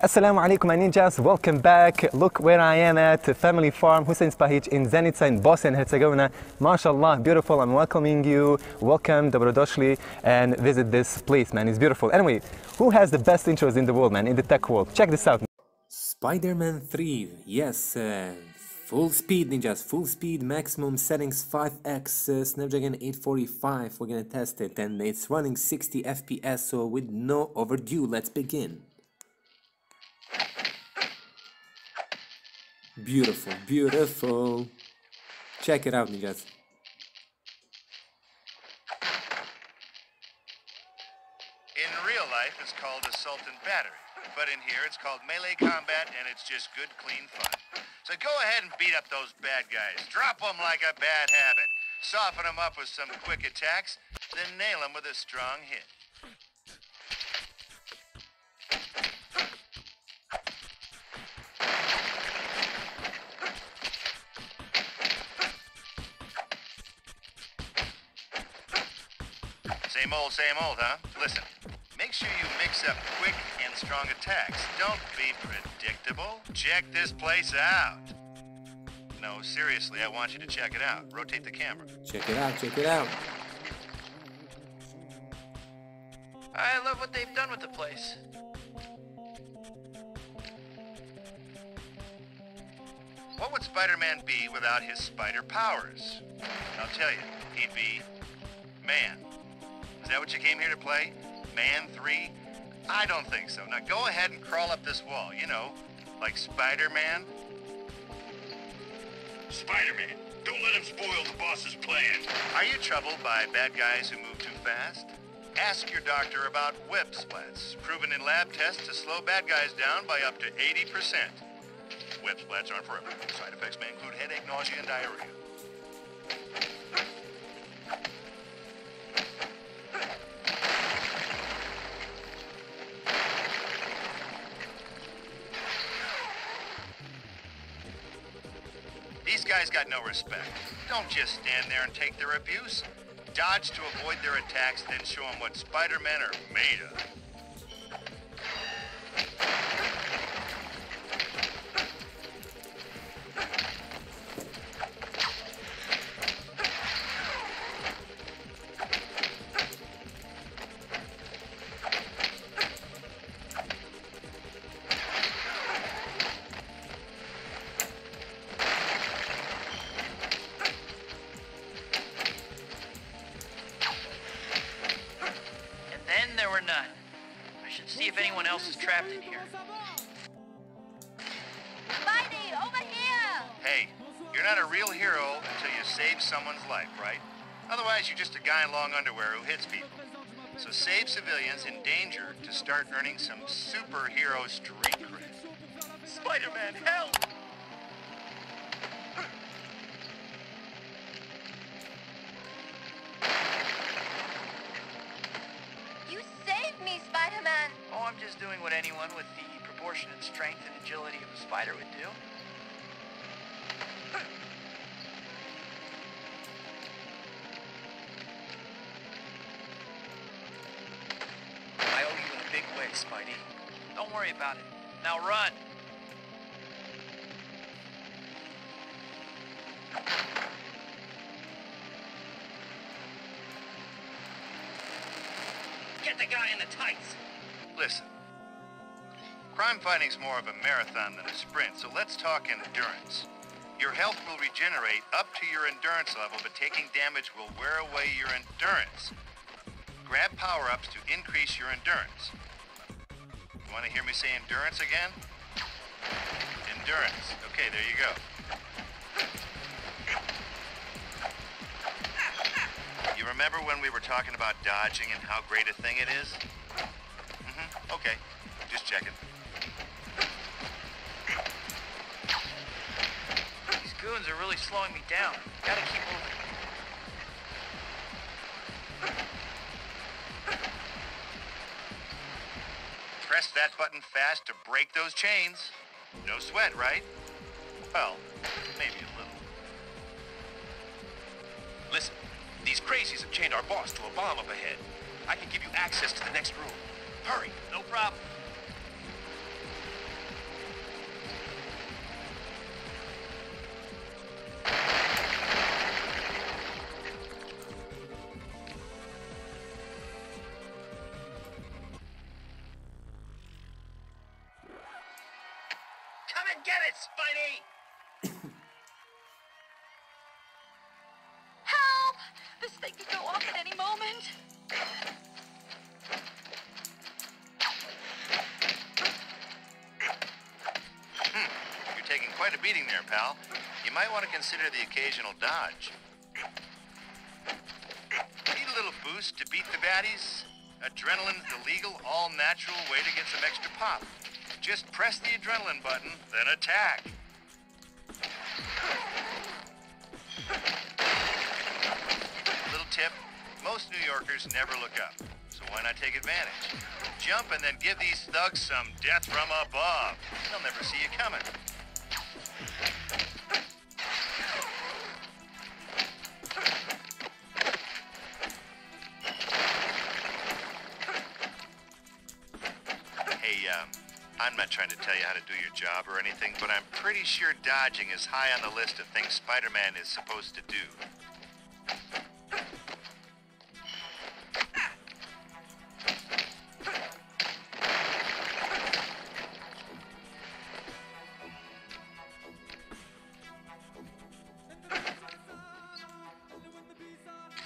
Assalamu alaikum, my ninjas, welcome back. Look where I am at, family farm, Hussein Spahic in Zenica in Bosnia and Herzegovina. MashaAllah, beautiful, I'm welcoming you. Welcome, dobrodošli, and visit this place, man, it's beautiful. Anyway, who has the best intros in the world, man, in the tech world? Check this out. Spider-Man 3, yes, full speed ninjas, full speed, maximum settings 5x, Snapdragon 845, we're gonna test it, and it's running 60 FPS, so with no overdue, let's begin. Beautiful, beautiful. Check it out, ninjas. In real life, it's called assault and battery. But in here, it's called melee combat, and it's just good, clean fun. So go ahead and beat up those bad guys. Drop them like a bad habit. Soften them up with some quick attacks, then nail them with a strong hit. Same old, huh? Listen, make sure you mix up quick and strong attacks. Don't be predictable. Check this place out. No, seriously, I want you to check it out. Rotate the camera. Check it out, check it out. I love what they've done with the place. What would Spider-Man be without his spider powers? I'll tell you, he'd be man. Is that what you came here to play? Man 3? I don't think so. Now go ahead and crawl up this wall, you know, like Spider-Man. Spider-Man, don't let him spoil the boss's plan. Are you troubled by bad guys who move too fast? Ask your doctor about Whip Splats, proven in lab tests to slow bad guys down by up to 80%. Whip Splats aren't for everyone. Side effects may include headache, nausea, and diarrhea. Guys got no respect. Don't just stand there and take their abuse. Dodge to avoid their attacks, then show them what Spider-Man are made of. See if anyone else is trapped in here. Spidey, over here! Hey, you're not a real hero until you save someone's life, right? Otherwise, you're just a guy in long underwear who hits people. So save civilians in danger to start earning some superhero street cred. Spider-Man, help! I'm just doing what anyone with the proportionate strength and agility of a spider would do. I owe you in a big way, Spidey. Don't worry about it. Now run! Get the guy in the tights! Listen, crime fighting's more of a marathon than a sprint, so let's talk endurance. Your health will regenerate up to your endurance level, but taking damage will wear away your endurance. Grab power-ups to increase your endurance. You want to hear me say endurance again? Endurance. Okay, there you go. You remember when we were talking about dodging and how great a thing it is? Okay, just checking. These goons are really slowing me down. Gotta keep moving. Press that button fast to break those chains. No sweat, right? Well, maybe a little. Listen, these crazies have chained our boss to a bomb up ahead. I can give you access to the next room. Hurry, no problem. Get it, Spidey! Help! This thing could go off at any moment. You're taking quite a beating there, pal. You might want to consider the occasional dodge. Need a little boost to beat the baddies? Adrenaline's the legal, all-natural way to get some extra pop. Just press the adrenaline button, then attack. Little tip, most New Yorkers never look up, so why not take advantage? Jump and then give these thugs some death from above. They'll never see you coming. I'm not trying to tell you how to do your job or anything, but I'm pretty sure dodging is high on the list of things Spider-Man is supposed to do.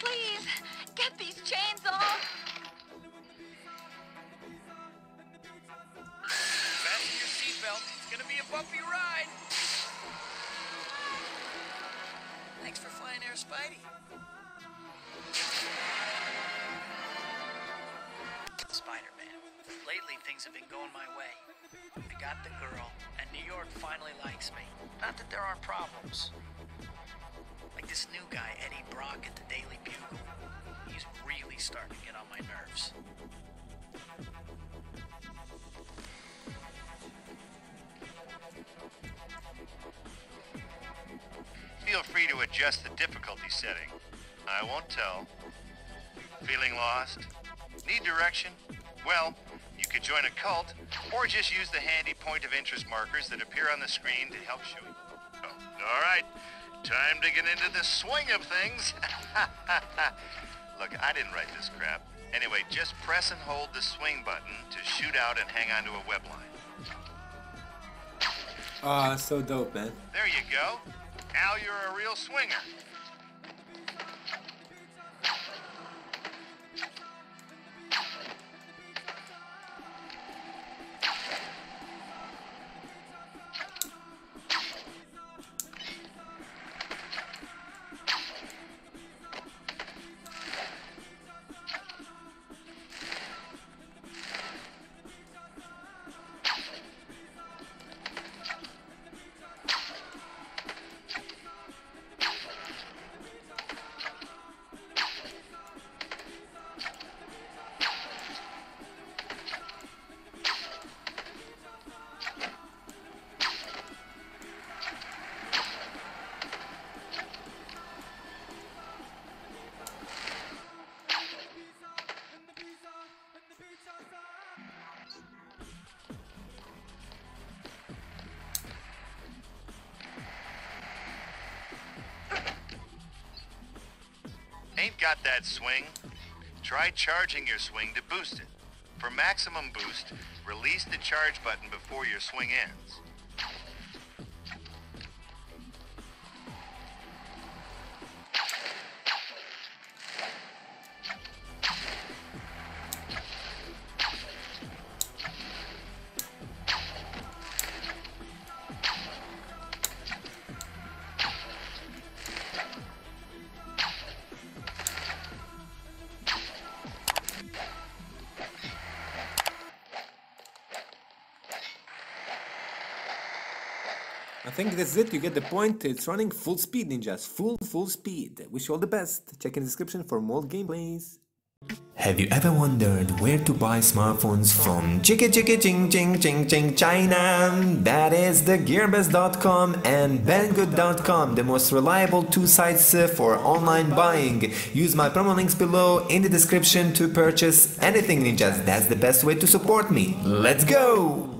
Please, get these chains off! It's gonna be a bumpy ride. Thanks for flying Air Spidey. Spider-Man, lately things have been going my way. I got the girl, and New York finally likes me. Not that there aren't problems. Like this new guy, Eddie Brock at the Daily Bugle. He's really starting to get on my nerves. Feel free to adjust the difficulty setting. I won't tell. Feeling lost? Need direction? Well, you could join a cult, or just use the handy point of interest markers that appear on the screen to help show you. Oh, all right, time to get into the swing of things. Look, I didn't write this crap. Anyway, just press and hold the swing button to shoot out and hang onto a web line. Ah, so dope, man. There you go. Now you're a real swinger. Ain't got that swing? Try charging your swing to boost it. For maximum boost, release the charge button before your swing ends. I think that's it, you get the point, it's running full speed, ninjas, full speed. Wish you all the best, check in the description for more gameplays. Have you ever wondered where to buy smartphones from Ching China? That is the GearBest.com and Banggood.com, the most reliable two sites for online buying. Use my promo links below in the description to purchase anything, ninjas. That's the best way to support me. Let's go!